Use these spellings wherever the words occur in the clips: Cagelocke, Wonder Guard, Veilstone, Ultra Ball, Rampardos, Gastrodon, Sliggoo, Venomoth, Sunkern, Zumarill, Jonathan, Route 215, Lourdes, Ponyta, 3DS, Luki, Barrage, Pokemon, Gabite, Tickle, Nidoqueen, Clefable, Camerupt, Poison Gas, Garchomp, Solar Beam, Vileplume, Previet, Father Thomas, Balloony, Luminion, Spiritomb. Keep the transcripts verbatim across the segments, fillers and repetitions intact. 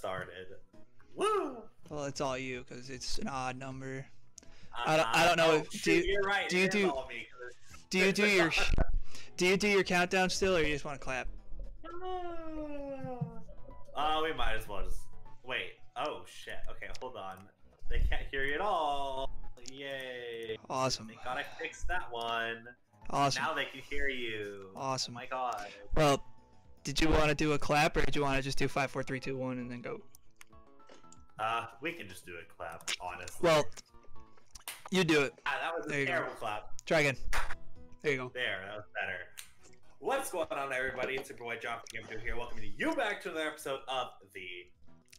started. Woo! Well, it's all you because it's an odd number. Uh, I don't. I don't know. If, do you, you're right. Do you do? Do you do your? Do you do your countdown still, or you just want to clap? Oh, uh, we might as well just wait. Oh shit. Okay, hold on. They can't hear you at all. Yay! Awesome. Thank God I fixed that one. Awesome. Now they can hear you. Awesome. Oh my God. Well, did you want to do a clap, or did you want to just do five, four, three, two, one, and then go? Uh, we can just do a clap, honestly. Well, you do it. Ah, that was a terrible clap. Try again. There you go. There, that was better. What's going on, everybody? It's your boy Jonathan Camerupt here. Welcome to you back to another episode of the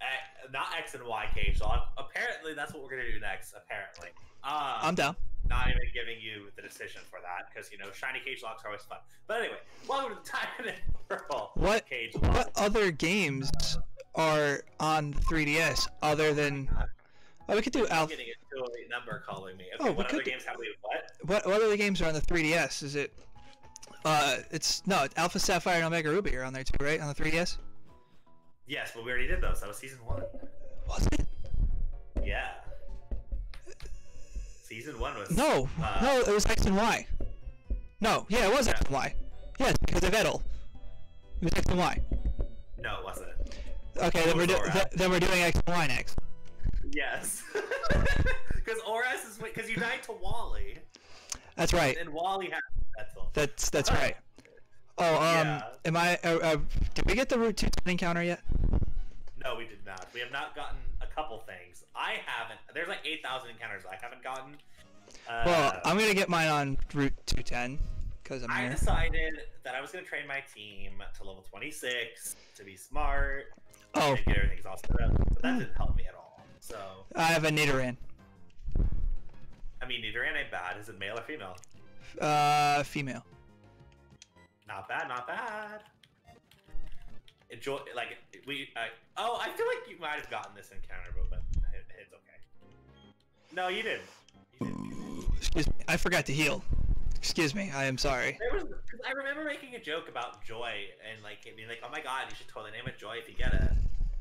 uh, not X and Y Cagelocke. Apparently, that's what we're gonna do next. Apparently, um, I'm down. Not even giving you the decision for that because you know shiny Cagelocke's are always fun. But anyway, welcome to Time and Pearl. What Cagelock. What other games are on three D S other than? Oh, we could do Alpha. I'm getting a number calling me. Okay, oh, what other games have we? What? What? What other games are on the three D S? Is it? Uh, it's no Alpha Sapphire and Omega Ruby are on there too, right? On the three D S. Yes, but we already did those. That was season one. Was it? Yeah. Season one was. No, uh, no, it was X and Y. No, yeah, it was yeah. X and Y. Yes, because of Edel. It was X and Y. No, it wasn't. Okay, then we're doing th then we're doing X and Y next. Yes, because Oras is because you died to Wally. That's right. And, and Wally had Petzl. That's that's oh. right. Oh, um, yeah. am I? Uh, uh, did we get the Route two encounter yet? No, we did not. We have not gotten a couple things. I haven't. There's like eight thousand encounters I haven't gotten. Uh, well, I'm gonna get mine on Route two ten because I'm. I here. decided that I was gonna train my team to level twenty six to be smart. Oh. And get everything exhausted up, but that didn't help me at all. So I have a Nidoran. I mean, Nidoran ain't bad. Is it male or female? Uh, female. Not bad, not bad. Enjoy, like we. Uh, oh, I feel like you might have gotten this encounter, but, but it, it's okay. No, you didn't. You didn't, you didn't. Excuse me, I forgot to heal. Excuse me, I am sorry. There was, I remember making a joke about Joy and like being like, "Oh my God, you should totally name it Joy if you get it,"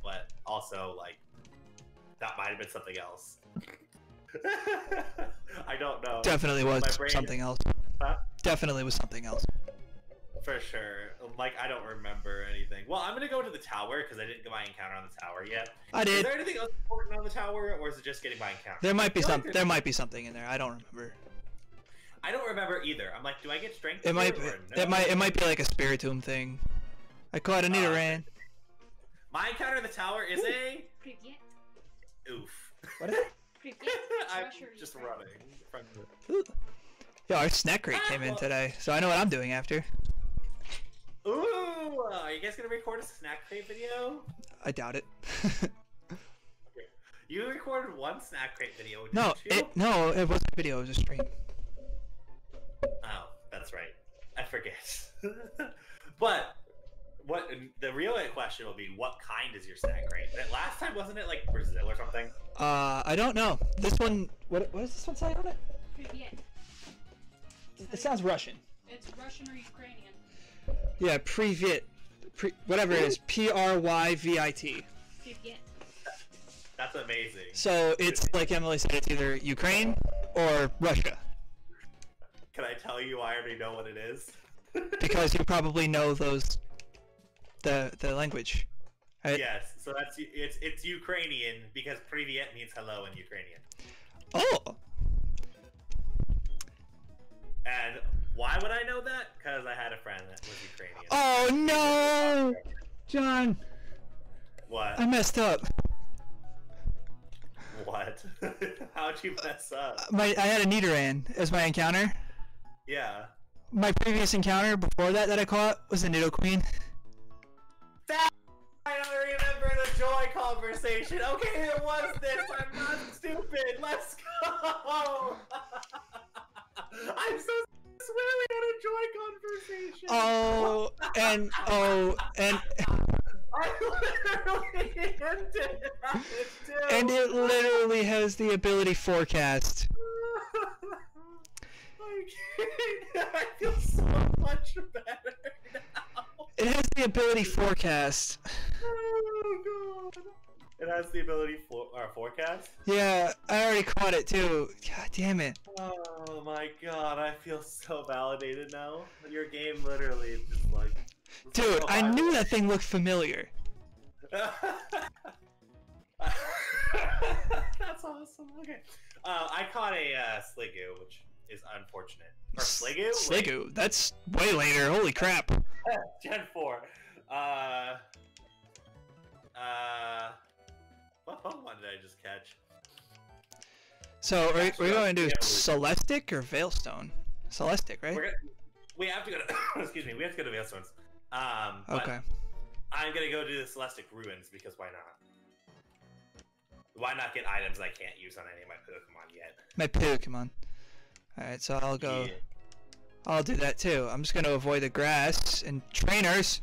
but also like. That might have been something else. I don't know. Definitely was something else. Huh? Definitely was something else. For sure. Like, I don't remember anything. Well, I'm going to go to the tower because I didn't get my encounter on the tower yet. I did. Is there anything else important on the tower, or is it just getting my encounter? There might be something. Like there might be something in there. I don't remember. I don't remember either. I'm like, do I get strength? It might. Be, no? It might. It might be like a Spiritomb thing. I caught a Nidoran. Uh, my encounter in the tower is Ooh. a. Previet. Oof. What is it? I'm just running. Ooh. Yo, our snack crate ah, came in today, so I know what I'm doing after. Ooh! Are you guys gonna record a snack crate video? I doubt it. You recorded one snack crate video, didn't no, you? It, no, it wasn't a video, it was a stream. Oh, that's right. I forget. But... What the real question will be? What kind is your snack crate? Last time wasn't it like Brazil or something? Uh, I don't know. This one, what what is this one say on it? Previet. It, it sounds Russian. It's Russian or Ukrainian. Yeah, Previet, pre, whatever it is, P R Y V I T. Previet. That's amazing. So it's like Emily said, it's either Ukraine or Russia. Can I tell you? I already know what it is. Because you probably know those. The the language. Right? Yes, so that's it's it's Ukrainian because Previet means hello in Ukrainian. Oh. And why would I know that? Because I had a friend that was Ukrainian. Oh no, John. What? I messed up. What? How'd you mess up? My I had a Nidoran as my encounter. Yeah. My previous encounter before that that I caught was a Nidoqueen. I don't remember the Joy conversation. Okay, it was this. I'm not stupid. Let's go. I'm so swearing at a Joy conversation. Oh, and oh, and. I literally ended it too. And it literally has the ability forecast. I can't. I feel so much better now. It has the ability forecast. Oh god. It has the ability for uh, forecast. Yeah, I already caught it too. God damn it. Oh my god, I feel so validated now. Your game literally is just like. Dude, so I violent. Knew that thing looked familiar. That's awesome. Okay, uh, I caught a uh, Sliggoo, which is unfortunate. Or Sliggoo? Sliggoo. Wait. That's way later. Holy crap. Gen four. Uh. Uh. What Pokemon did I just catch? So, are we going to do Celestic or Veilstone? Celestic, right? We're gonna, we have to go to... excuse me, we have to go to Veilstone's. Um, okay. I'm going to go do the Celestic Ruins, because why not? Why not get items I can't use on any of my Pokemon yet? My Pokemon. Alright, so I'll go... Yeah. I'll do that too. I'm just going to avoid the grass and trainers.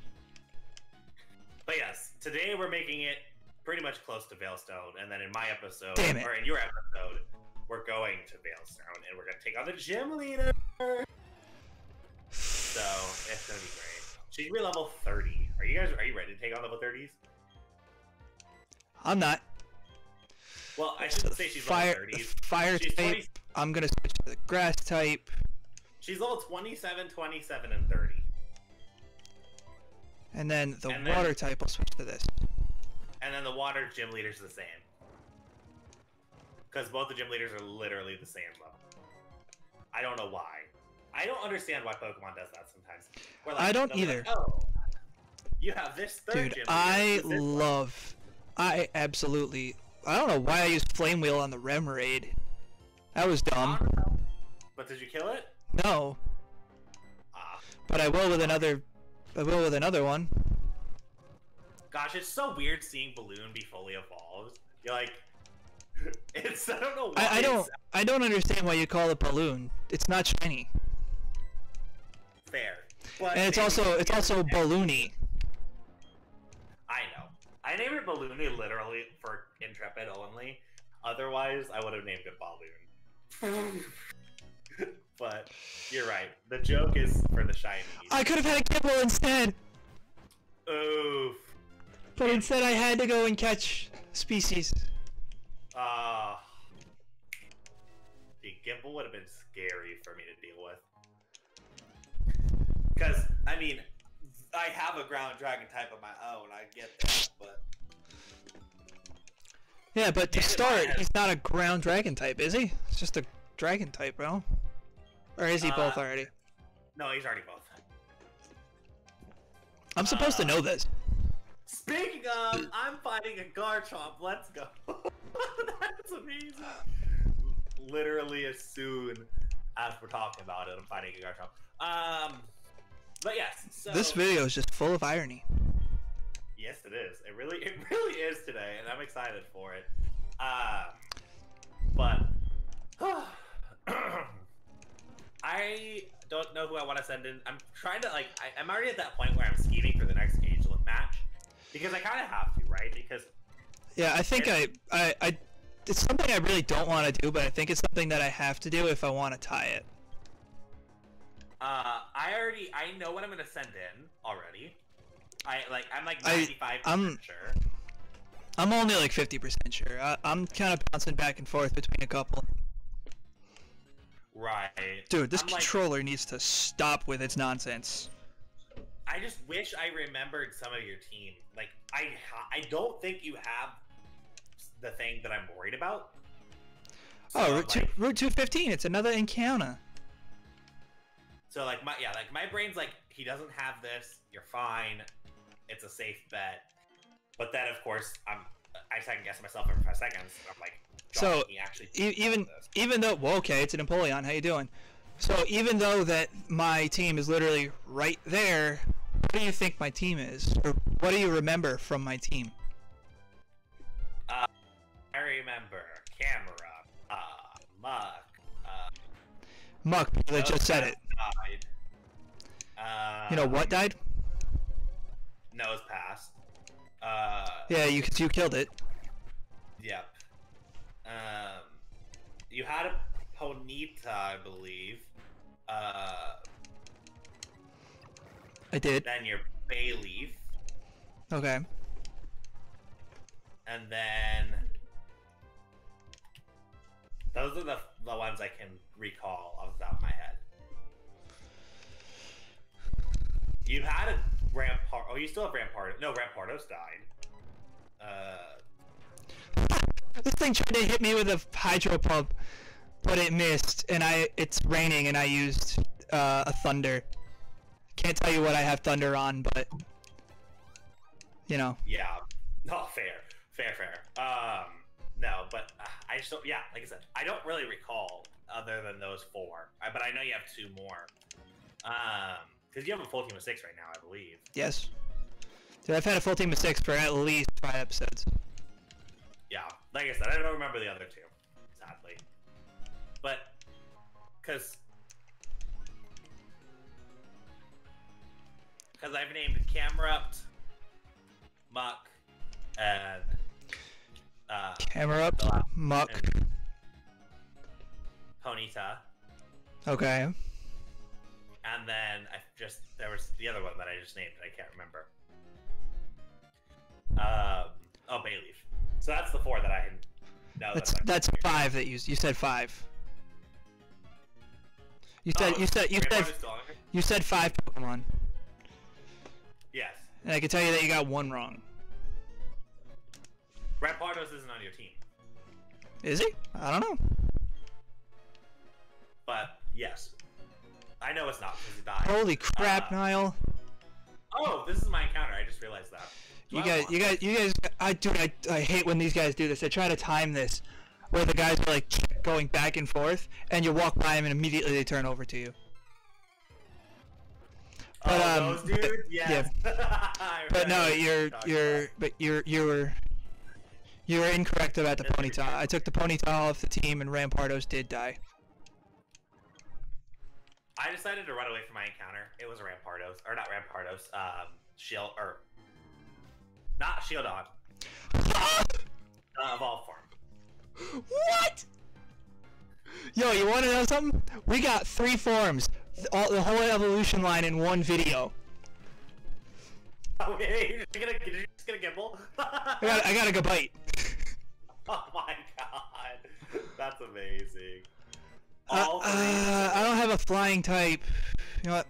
But yes, today we're making it pretty much close to Veilstone, and then in my episode, or in your episode, we're going to Veilstone, and we're going to take on the gym leader! So, it's going to be great. She's gonna be level thirty. Are you guys, are you ready to take on level thirties? I'm not. Well, I shouldn't say she's level thirty. Fire type, I'm going to switch to the grass type. She's level twenty-seven, twenty-seven, and thirty. And then the and water then, type, I'll switch to this. And then the water gym leader's the same. Because both the gym leaders are literally the same level. I don't know why. I don't understand why Pokemon does that sometimes. We're like, I don't either. Like, oh, you have this third Dude, gym I love... One. I absolutely... I don't know why I used Flame Wheel on the Remoraid. That was dumb. But did you kill it? No. Ah. But I will with another... I will with another one. Gosh, it's so weird seeing Balloon be fully evolved. You're like, it's I don't know. Why I, I don't. It's... I don't understand why you call it Balloon. It's not shiny. Fair. But and it's also it's also Balloony. I know. I named it Balloony literally for Intrepid only. Otherwise, I would have named it Balloon. But you're right. The joke is for the shiny. I could have had a Kibble instead. Oof. But instead I had to go and catch species. Ah. Uh, the Gimbal would have been scary for me to deal with. Because, I mean, I have a ground dragon type of my own, I get that, but... Yeah, but to start, he's not a ground dragon type, is he? It's just a dragon type, bro. Or is he uh, both already? No, he's already both. I'm supposed uh, to know this. Speaking of, I'm fighting a Garchomp. Let's go. That's amazing. Literally as soon as we're talking about it, I'm fighting a Garchomp. Um, but yes. So, this video is just full of irony. Yes, it is. It really, it really is today, and I'm excited for it. Um, but I don't know who I want to send in. I'm trying to like. I, I'm already at that point where I'm scheming for the next Cagelocke match. Because I kind of have to, right? Because yeah, I think I, I, I, it's something I really don't want to do, but I think it's something that I have to do if I want to tie it. Uh, I already, I know what I'm gonna send in already. I like, I'm like ninety-five percent sure. I'm only like fifty percent sure. I, I'm kind of bouncing back and forth between a couple. Right. Dude, this I'm controller like, needs to stop with its nonsense. I just wish I remembered some of your team. Like, I ha I don't think you have the thing that I'm worried about. So, oh, Route, like, two, Route two fifteen. It's another encounter. So, like, my yeah, like, my brain's like, he doesn't have this. You're fine. It's a safe bet. But then, of course, I'm, I second guess myself every five seconds. I'm like, John, so he actually e even this. even though, well, okay, it's an Empoleon. How you doing? So even though that my team is literally right there, what do you think my team is? Or what do you remember from my team? Uh, I remember Camerupt, uh, Muck, uh... Muck, they just said it. Died. Um, you know what died? Nose passed. Uh... Yeah, you, you killed it. Yep. Um... You had a Ponyta, I believe. Uh... I did. Then your Bayleaf. Okay. and then those are the the ones I can recall off the top of my head. You had a Rampart. Oh, you still have Rampardos. No, Rampardos died. Uh. This thing tried to hit me with a Hydro Pump, but it missed, and I it's raining, and I used uh, a Thunder. Can't tell you what I have Thunder on, but you know. Yeah. No, fair, fair, fair. Um, no, but uh, I just don't. Yeah, like I said, I don't really recall other than those four. I, but I know you have two more. Um, because you have a full team of six right now, I believe. Yes. Dude, I've had a full team of six for at least five episodes. Yeah, like I said, I don't remember the other two, sadly. But, because... Because I've named Camerupt, Muck, and... Uh, Camerupt, Muck. And Ponyta. Okay. And then, I just, there was the other one that I just named, I can't remember. Um, oh, Bayleaf. So that's the four that I had. No, that's that's, that's five that you you said five. You said oh, you said you said you said five Pokemon. Yes. And I can tell you that you got one wrong. Rampardos isn't on your team. Is he? I don't know. But yes, I know it's not because he died. Holy crap, uh, Niall! Oh, this is my encounter. I just realized that. You guys, you guys, you guys, I dude, I, I hate when these guys do this. I try to time this, where the guys are like going back and forth, and you walk by them and immediately they turn over to you. But, oh, um, those dudes? But, yes. Yeah. But no, you're, you're, but you're, you were, you were incorrect about the Ponyta. I took the Ponyta off the team, and Rampardos did die. I decided to run away from my encounter. It was Rampardos, or not Rampardos, um, Shield, or. Not Shieldon. Uh, evolve form. What? Yo, you want to know something? We got three forms, all, the whole evolution line in one video. Oh, wait, you're just gonna, you're just gonna gibble? I got, I got a Gabite. Oh my god, that's amazing. All uh, uh, I don't have a flying type. You know what?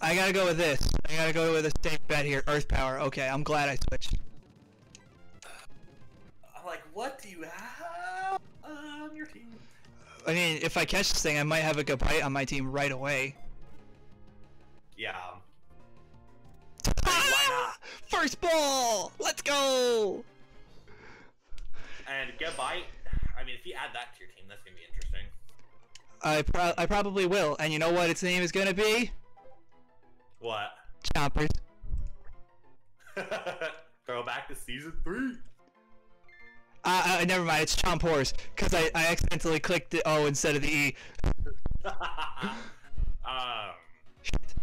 I gotta go with this. I gotta go with a safe bet here. Earth power. Okay, I'm glad I switched. I'm like, what do you have on your team? I mean, if I catch this thing, I might have a good bite on my team right away. Yeah. Ah! Why not? First ball! Let's go! And good bite. I mean, if you add that to your team, that's gonna be interesting. I, pro I probably will. And you know what its name is gonna be? What? Chompers. Throw back to season three. Uh, uh, never mind. It's Chompers because I, I accidentally clicked the O instead of the E. um. Shit.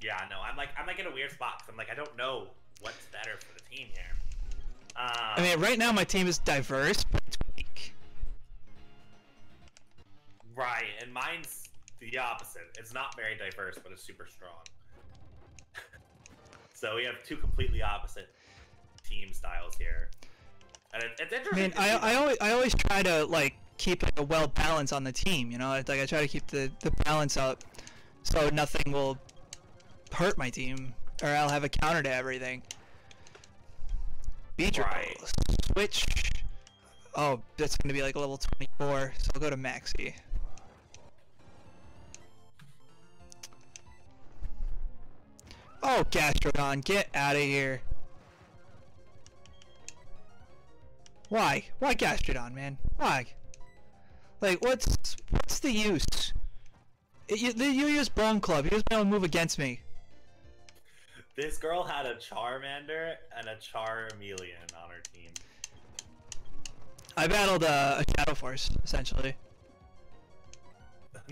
Yeah, no. I'm like I'm like in a weird spot because I'm like I don't know what's better for the team here. Um, I mean, right now my team is diverse, but it's weak. Right, and mine's the opposite. It's not very diverse, but it's super strong. So we have two completely opposite team styles here, and it, it's interesting. Man, I, I always I always try to like keep like a well balance on the team. You know, it's like I try to keep the the balance up, so nothing will hurt my team, or I'll have a counter to everything. Beat right. Switch. Oh, that's gonna be like level twenty-four. So I'll go to Maxi. Oh, Gastrodon, get out of here. Why? Why Gastrodon, man? Why? Like, what's what's the use? It, you, you use Bone Club. You just be able to move against me. This girl had a Charmander and a Charmeleon on her team. I battled uh, a Shadow Force, essentially.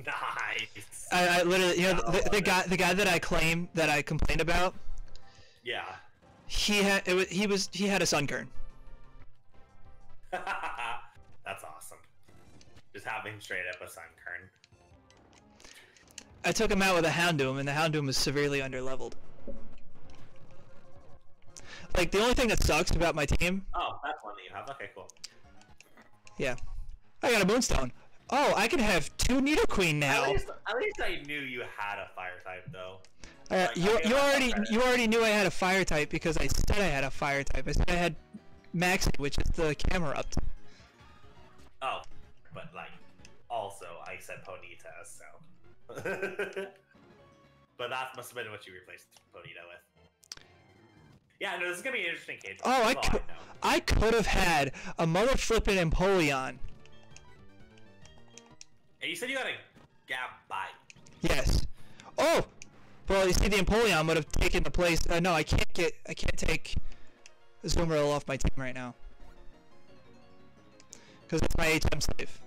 Nice. I, I literally, you know, the, the guy, the guy that I claim that I complained about. Yeah. He had, it was, he was, he had a Sunkern. That's awesome. Just having straight up a Sunkern. I took him out with a Houndoom, and the Houndoom was severely underleveled. like the only thing that sucks about my team. Oh, that's one that you have. Okay, cool. Yeah, I got a Moonstone. Oh, I can have two Nidoqueen now. At least, at least I knew you had a Fire type, though. Uh, like, you you already you already knew I had a Fire type because I said I had a Fire type. I said I had Maxi, which is the Camerupt. Oh, but like, also I said Ponyta, so. But that must have been what you replaced Ponyta with. Yeah, no, this is gonna be an interesting cage. Oh, I could, I, I could have had a mother flippin' Empoleon. And you said you had a Gabite. Yes. Oh, well, you see, the Empoleon would have taken the place. Uh, no, I can't get, I can't take Zumarill off my team right now because that's my H M save.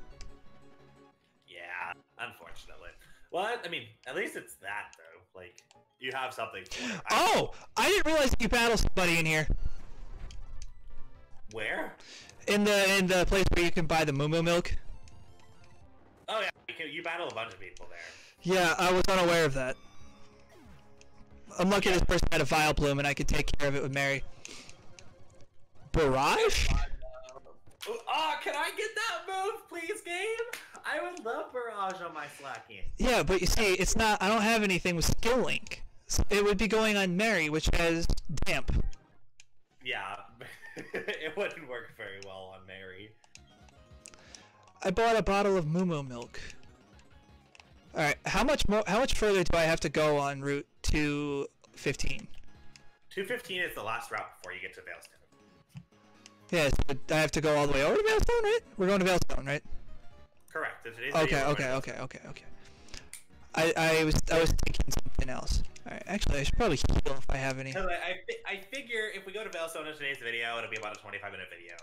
Yeah, unfortunately. Well, I mean, at least it's that though. Like. You have something for it. I oh! Know. I didn't realize you battle somebody in here. Where? In the in the place where you can buy the Moo Moo Milk. Oh yeah, you, can, you battle a bunch of people there. Yeah, I was unaware of that. I'm lucky this person had a Vileplume and I could take care of it with Mary. Barrage? Oh, can I get that move, please, game? I would love Barrage on my Slacking. Yeah, but you see, it's not. I don't have anything with Skill Link. It would be going on Mary, which has Damp. Yeah, it wouldn't work very well on Mary. I bought a bottle of Moo Moo Milk. All right, how much more? How much further do I have to go on Route two fifteen? two fifteen is the last route before you get to Veilstone. Yes, yeah, so I have to go all the way over to Veilstone, right? We're going to Veilstone, right? Correct. If it is okay, okay, okay, okay, okay. I I was I was thinking something else. All right, actually, I should probably heal if I have any. I I, I figure if we go to Veilstone in today's video, it'll be about a twenty-five minute video.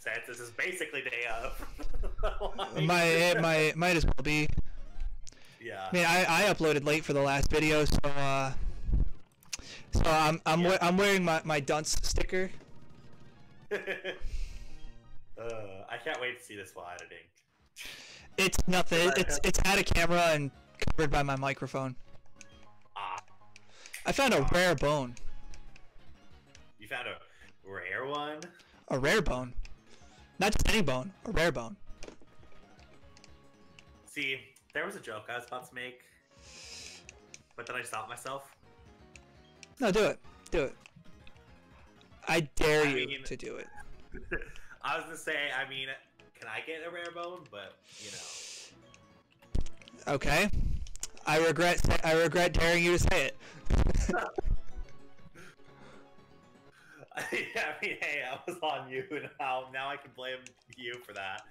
Since this is basically day of. my it, my might as well be. Yeah. I mean, I I uploaded late for the last video, so uh. So I'm I'm yeah. I'm wearing my my dunce sticker. uh, I can't wait to see this while editing. It's nothing. It's it's out of camera and covered by my microphone. Ah, I found a ah. rare bone. You found a rare one? A rare bone, not just any bone. A rare bone. See, there was a joke I was about to make, but then I stopped myself. No, do it. Do it. I dare I you mean, to do it. I was gonna say, I mean, can I get a rare bone? But you know. Okay. I regret. I regret daring you to say it. Yeah, I mean, hey, I was on you, and now now I can blame you for that.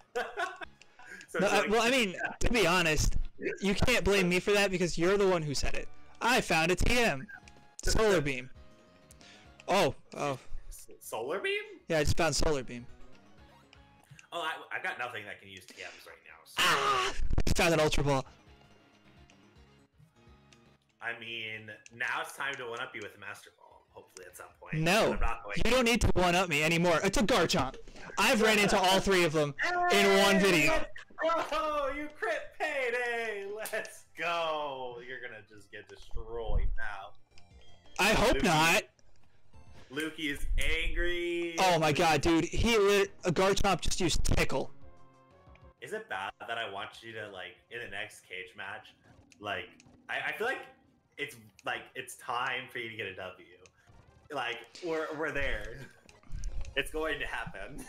so no, like, I, well, I mean, yeah. to be honest, you can't blame me for that because you're the one who said it. I found a T M, Solar Beam. Oh, oh. Solar Beam? Yeah, I just found Solar Beam. Oh, I, I got nothing that can use T Ms right now. So. Ah! Found an Ultra Ball. I mean, now it's time to one-up you with a Master Ball, hopefully at some point. No, I'm not going you don't need to one-up me anymore. It's a Garchomp. I've ran into all three of them hey! in one video. Oh, you crit payday! Let's go! You're gonna just get destroyed now. I hope Luki. not. Luki is angry. Oh my god, dude. He lit a Garchomp just used Tickle. Is it bad that I want you to, like, in the next cage match, like, I, I feel like it's, like, it's time for you to get a W. Like, we're, we're there. It's going to happen.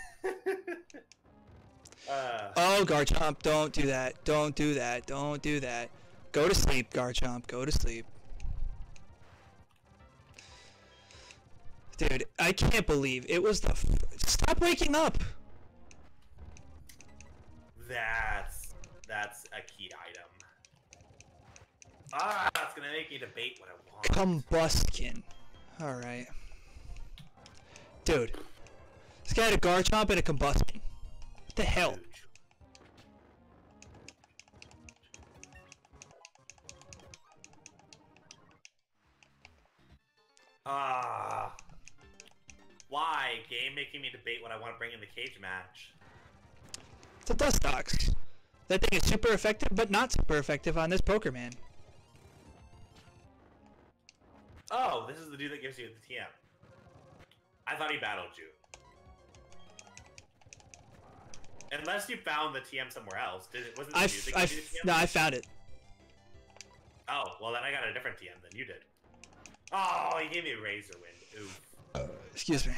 uh, oh, Garchomp, don't do that. Don't do that. Don't do that. Go to sleep, Garchomp. Go to sleep. Dude, I can't believe it was the. F Stop waking up. That's that's a key item. Ah, that's gonna make me debate what I want. Combuskin. All right. Dude, this guy had a Garchomp and a Combuskin. What the hell? Ah. Uh... Why, game, making me debate what I want to bring in the cage match? It's a Dustox. That thing is super effective, but not super effective on this Pokemon. Oh, this is the dude that gives you the T M. I thought he battled you. Unless you found the T M somewhere else. Did it, wasn't it I you that gave you the T M? No, I found it. Oh, well then I got a different T M than you did. Oh, he gave me a Razor Wind. Oof. Uh, excuse me.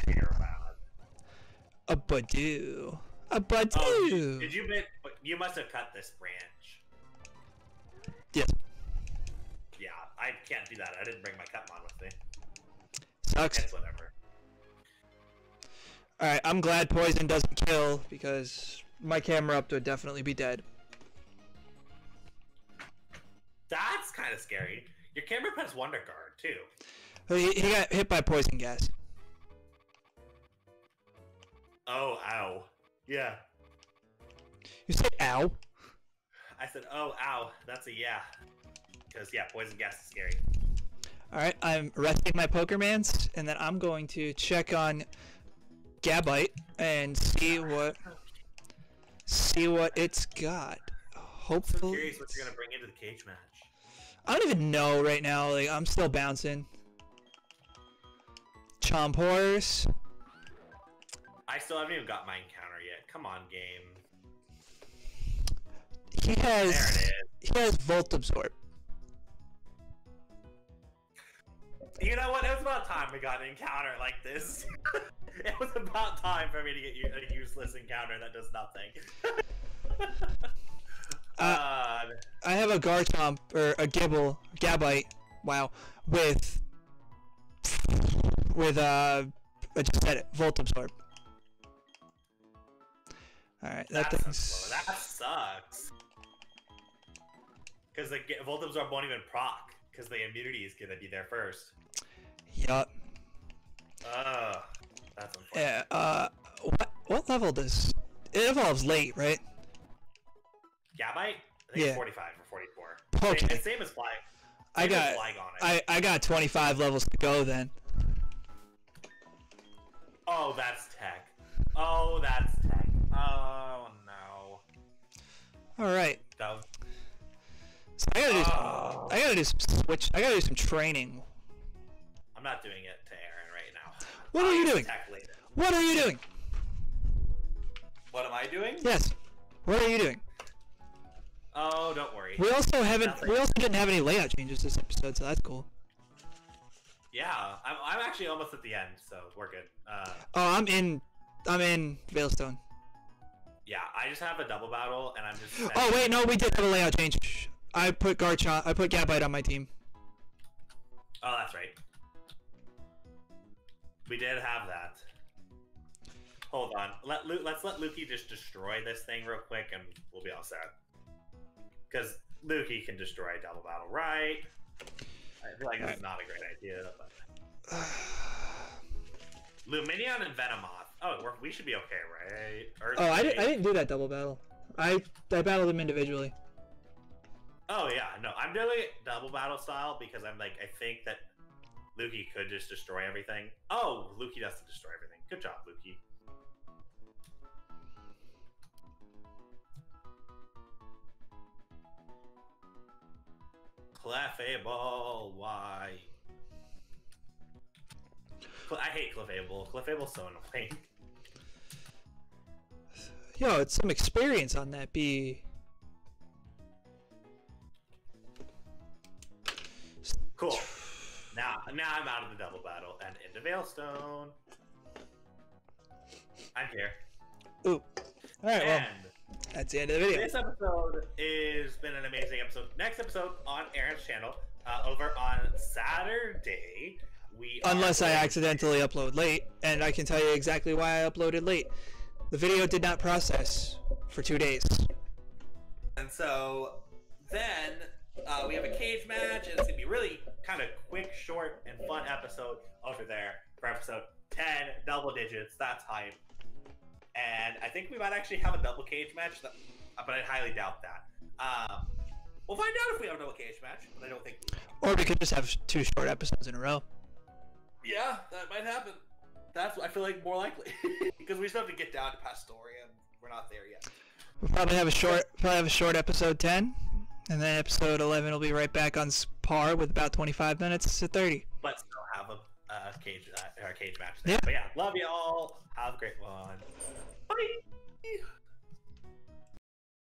A Badoo. A Badoo! Oh, did you bit, you must have cut this branch. Yes. Yeah, I can't do that. I didn't bring my Cutmon with me. Sucks. It's whatever. Alright, I'm glad poison doesn't kill, because my Camerupt would definitely be dead. That's kind of scary. Your Camerupt has Wonder Guard, too. He, he got hit by Poison Gas. Oh, ow. Yeah. You said ow? I said, oh, ow. That's a yeah. Because, yeah, Poison Gas is scary. Alright, I'm resting my Pokemans, and then I'm going to check on Gabite and see what see what it's got. Hopefully, I'm curious what you're gonna bring into the cage match. I don't even know right now. Like I'm still bouncing. Chompers. I still haven't even got my encounter yet. Come on, game. He has. There it is. He has Volt Absorb. You know what? It was about time we got an encounter like this. It was about time for me to get a useless encounter that does nothing. uh, um, I have a Garchomp, or a Gibble, Gabite, wow, with, with, uh, I just said it, Volt Absorb. Alright, that, that thing's... That sucks. Because the Volt Absorb won't even proc, because the immunity is going to be there first. Yup. Ugh. That's unfortunate. Yeah, uh, what, what level does... It evolves late, right? Gabite? I think yeah. It's forty-five or forty-four. Okay. It's same as Fly. I got, on it. I, I got twenty-five levels to go then. Oh, that's tech. Oh, that's tech. Oh, no. Alright. So I gotta do oh. some, I gotta do some switch. I gotta do some training. I'm not doing it to Aaron right now. What are you doing? What are you doing? What am I doing? Yes. What are you doing? Oh, don't worry. We also haven't. Nothing. We also didn't have any layout changes this episode, so that's cool. Yeah, I'm. I'm actually almost at the end, so we're good. Uh, oh, I'm in. I'm in Veilstone. Yeah, I just have a double battle, and I'm just. Oh wait, no, we did have a layout change. I put Garchomp. I put Gabite on my team. Oh, that's right. We did have that. Hold on. Let Lu let's let Luki just destroy this thing real quick, and we'll be all set. Because Luki can destroy a double battle, right? I feel like that's not a great idea. But... Luminion and Venomoth. Oh, we should be okay, right? Earth oh, I, did, I didn't do that double battle. I I battled them individually. Oh yeah, no, I'm doing it double battle style because I'm like I think that. Luki could just destroy everything. Oh, Luki doesn't destroy everything. Good job, Luki. Clefable, why? Cle I hate Clefable. Clefable's so annoying. Yo, it's some experience on that bee. Cool. Now, now I'm out of the double battle and into Veilstone. I'm here. Ooh. All right, and well, that's the end of the video. This episode has been an amazing episode. Next episode on Aaron's channel, uh, over on Saturday. We Unless I accidentally upload late, and I can tell you exactly why I uploaded late. The video did not process for two days. And so then... Uh, we have a cage match, and it's going to be really kind of quick, short, and fun episode over there for episode ten, double digits, that's hype. And I think we might actually have a double cage match, that, but I highly doubt that. Um, we'll find out if we have a double cage match, but I don't think we will. Or we could just have two short episodes in a row. Yeah, that might happen. That's, I feel like, more likely. Because we still have to get down to Pastoria, we're not there yet. We'll probably have a short, probably have a short episode ten. And then episode eleven will be right back on par with about twenty-five minutes to thirty. But still have a, a uh, cage uh, our cage match. There. Yeah. But yeah, love you all. Have a great one.